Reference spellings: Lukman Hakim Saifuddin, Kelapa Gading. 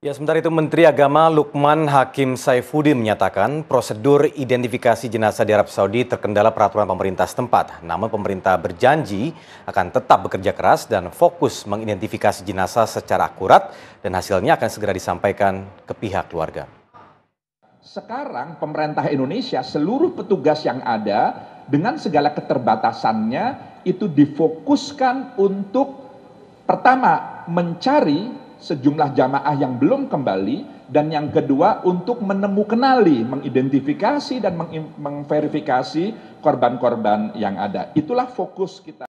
Ya, sementara itu Menteri Agama Lukman Hakim Saifuddin menyatakan prosedur identifikasi jenazah di Arab Saudi terkendala peraturan pemerintah setempat. Namun pemerintah berjanji akan tetap bekerja keras dan fokus mengidentifikasi jenazah secara akurat dan hasilnya akan segera disampaikan ke pihak keluarga. Sekarang pemerintah Indonesia seluruh petugas yang ada dengan segala keterbatasannya itu difokuskan untuk pertama mencari sejumlah jamaah yang belum kembali, dan yang kedua untuk menemukenali, mengidentifikasi dan mengverifikasi korban-korban yang ada. Itulah fokus kita.